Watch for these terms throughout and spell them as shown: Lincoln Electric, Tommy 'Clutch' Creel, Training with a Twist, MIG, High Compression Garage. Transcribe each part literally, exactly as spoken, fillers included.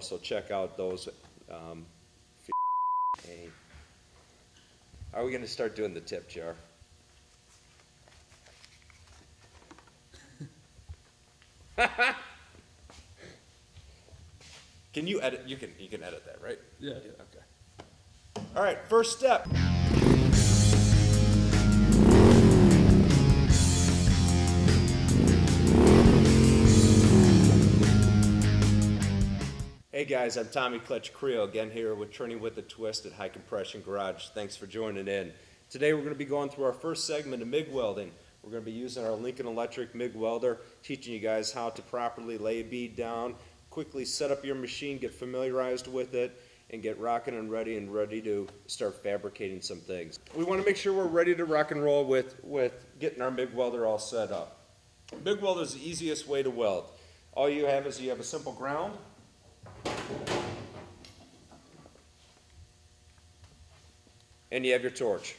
So check out those. Um, Are we going to start doing the tip jar? Can you edit? You can. You can edit that, right? Yeah. Yeah. Okay. All right. First step. Hey guys, I'm Tommy 'Clutch' Creel again here with Training with a Twist at High Compression Garage. Thanks for joining in. Today we're going to be going through our first segment of MIG welding. We're going to be using our Lincoln Electric MIG welder, teaching you guys how to properly lay a bead down, quickly set up your machine, get familiarized with it, and get rocking and ready and ready to start fabricating some things. We want to make sure we're ready to rock and roll with, with getting our MIG welder all set up. MIG welder is the easiest way to weld. All you have is you have a simple ground. And you have your torch.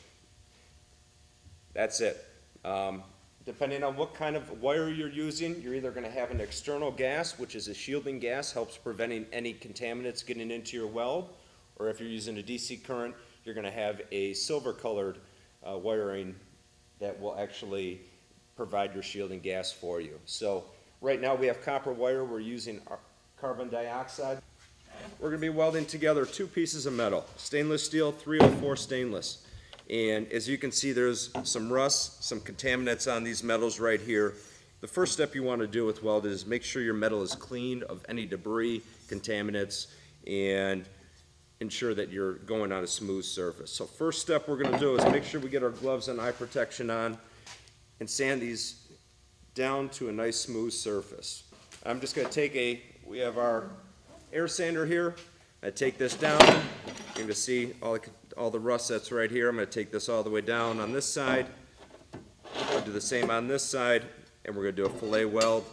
That's it. Um, depending on what kind of wire you're using, you're either going to have an external gas, which is a shielding gas, helps preventing any contaminants getting into your weld, or if you're using a D C current, you're going to have a silver colored uh, wiring that will actually provide your shielding gas for you. So right now we have copper wire. We're using our carbon dioxide. We're going to be welding together two pieces of metal, stainless steel, three oh four stainless. And as you can see, there's some rust, some contaminants on these metals right here. The first step you want to do with welding is make sure your metal is clean of any debris, contaminants, and ensure that you're going on a smooth surface. So first step we're going to do is make sure we get our gloves and eye protection on and sand these down to a nice smooth surface. I'm just going to take a, we have our air sander here. I take this down. You're gonna see all the, all the rust that's right here. I'm gonna take this all the way down on this side. I'll do the same on this side, and we're gonna do a fillet weld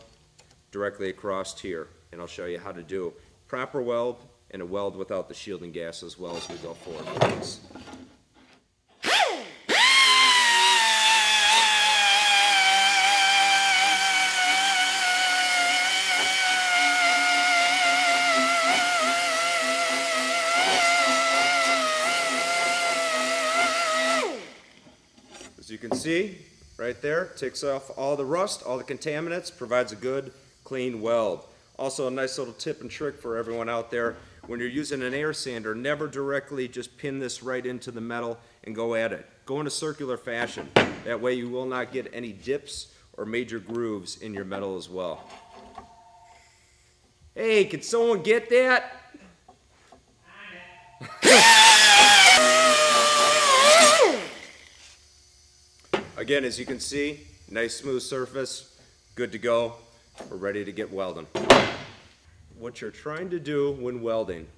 directly across here, and I'll show you how to do proper weld and a weld without the shielding gas as well as we go forward with this. As you can see, right there, takes off all the rust, all the contaminants, provides a good, clean weld. Also, a nice little tip and trick for everyone out there, when you're using an air sander, never directly just pin this right into the metal and go at it. Go in a circular fashion. That way you will not get any dips or major grooves in your metal as well. Hey, can someone get that? Again, as you can see, nice smooth surface, good to go. We're ready to get welding. What you're trying to do when welding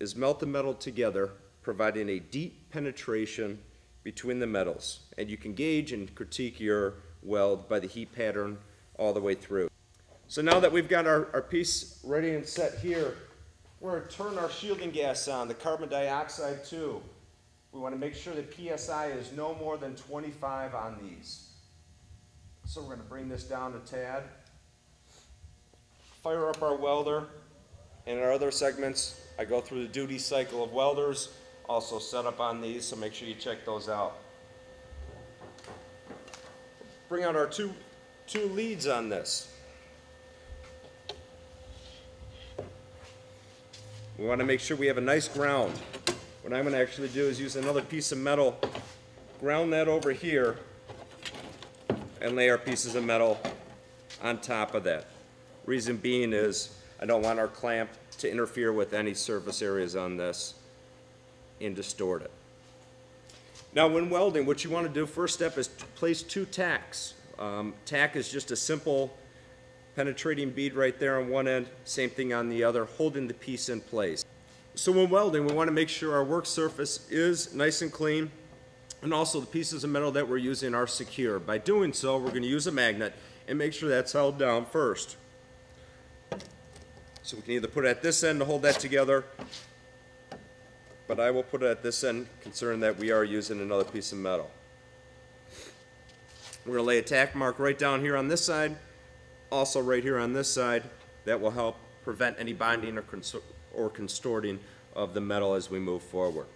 is melt the metal together, providing a deep penetration between the metals. And you can gauge and critique your weld by the heat pattern all the way through. So now that we've got our, our piece ready and set here, we're going to turn our shielding gas on, the carbon dioxide too. We want to make sure that P S I is no more than twenty-five on these. So we're going to bring this down a tad, fire up our welder, and in our other segments, I go through the duty cycle of welders, also set up on these, so make sure you check those out. Bring out our two, two leads on this. We want to make sure we have a nice ground. What I'm going to actually do is use another piece of metal, ground that over here, and lay our pieces of metal on top of that. Reason being is I don't want our clamp to interfere with any surface areas on this and distort it. Now when welding, what you want to do, first step is place two tacks. Um, tack is just a simple penetrating bead right there on one end, same thing on the other, holding the piece in place. So when welding, we want to make sure our work surface is nice and clean, and also the pieces of metal that we're using are secure. By doing so, we're going to use a magnet and make sure that's held down first. So we can either put it at this end to hold that together, but I will put it at this end, concerned that we are using another piece of metal. We're going to lay a tack mark right down here on this side, also right here on this side. That will help prevent any binding or, or consorting of the metal as we move forward.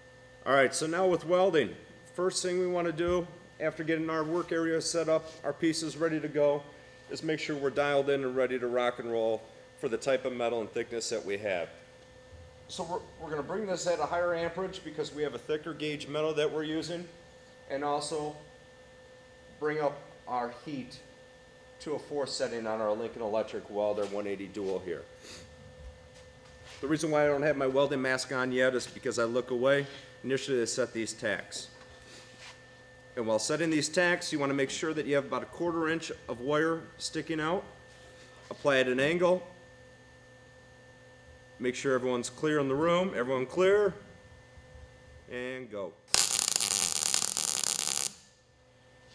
All right, so now with welding, first thing we want to do after getting our work area set up, our pieces ready to go, is make sure we're dialed in and ready to rock and roll for the type of metal and thickness that we have. So we're, we're going to bring this at a higher amperage because we have a thicker gauge metal that we're using, and also bring up our heat to a four setting on our Lincoln Electric welder one eighty dual here. The reason why I don't have my welding mask on yet is because I look away. Initially they set these tacks. And while setting these tacks, you want to make sure that you have about a quarter inch of wire sticking out. Apply at an angle. Make sure everyone's clear in the room. Everyone clear. And go.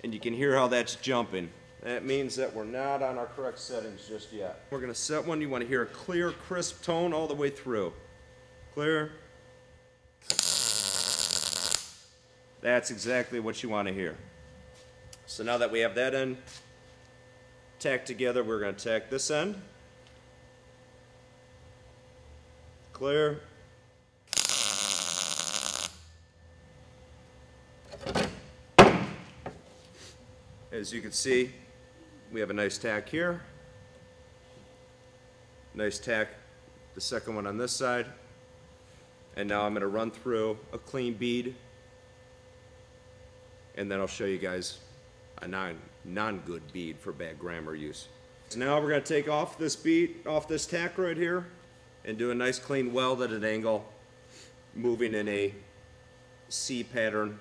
And you can hear how that's jumping. That means that we're not on our correct settings just yet. We're going to set one. You want to hear a clear, crisp tone all the way through. Clear. That's exactly what you want to hear. So now that we have that end tacked together, we're going to tack this end. Clear. As you can see, we have a nice tack here, nice tack, the second one on this side, and now I'm going to run through a clean bead, and then I'll show you guys a non, non-good bead for bad grammar use. So now we're going to take off this bead, off this tack right here, and do a nice clean weld at an angle, moving in a C pattern,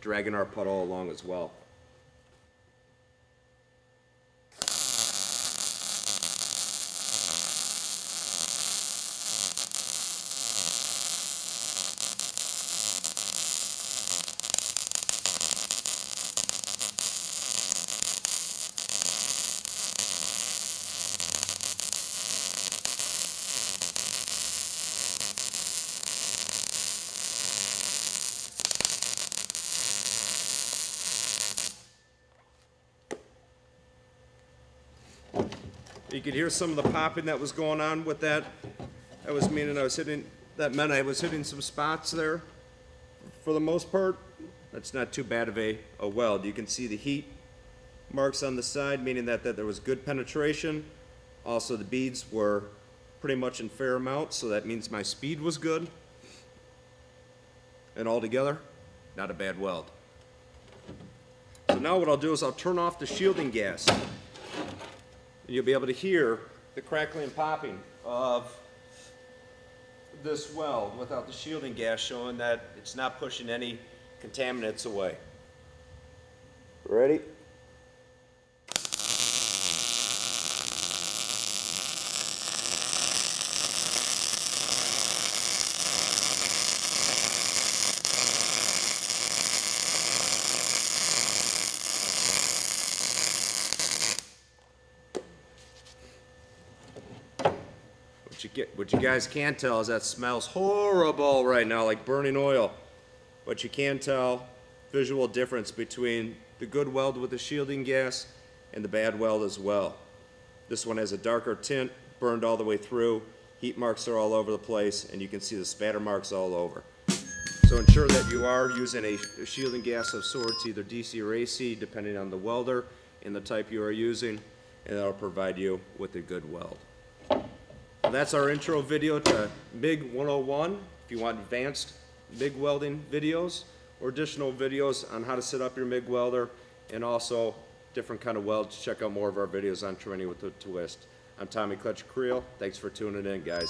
dragging our puddle along as well. You could hear some of the popping that was going on with that. That was meaning I was hitting, that meant I was hitting some spots there for the most part. That's not too bad of a, a weld. You can see the heat marks on the side, meaning that, that there was good penetration. Also the beads were pretty much in fair amount, so that means my speed was good. And altogether, not a bad weld. So now what I'll do is I'll turn off the shielding gas. You'll be able to hear the crackling and popping of this weld without the shielding gas, showing that it's not pushing any contaminants away. Ready? What you guys can tell is that smells horrible right now, like burning oil. But you can tell visual difference between the good weld with the shielding gas and the bad weld as well. This one has a darker tint, burned all the way through. Heat marks are all over the place, and you can see the spatter marks all over. So ensure that you are using a shielding gas of sorts, either D C or A C, depending on the welder and the type you are using, and that'll provide you with a good weld. That's our intro video to MIG one oh one. If you want advanced MIG welding videos or additional videos on how to set up your MIG welder and also different kind of welds, check out more of our videos on Training with a Twist. I'm Tommy 'Clutch' Creel. Thanks for tuning in, guys.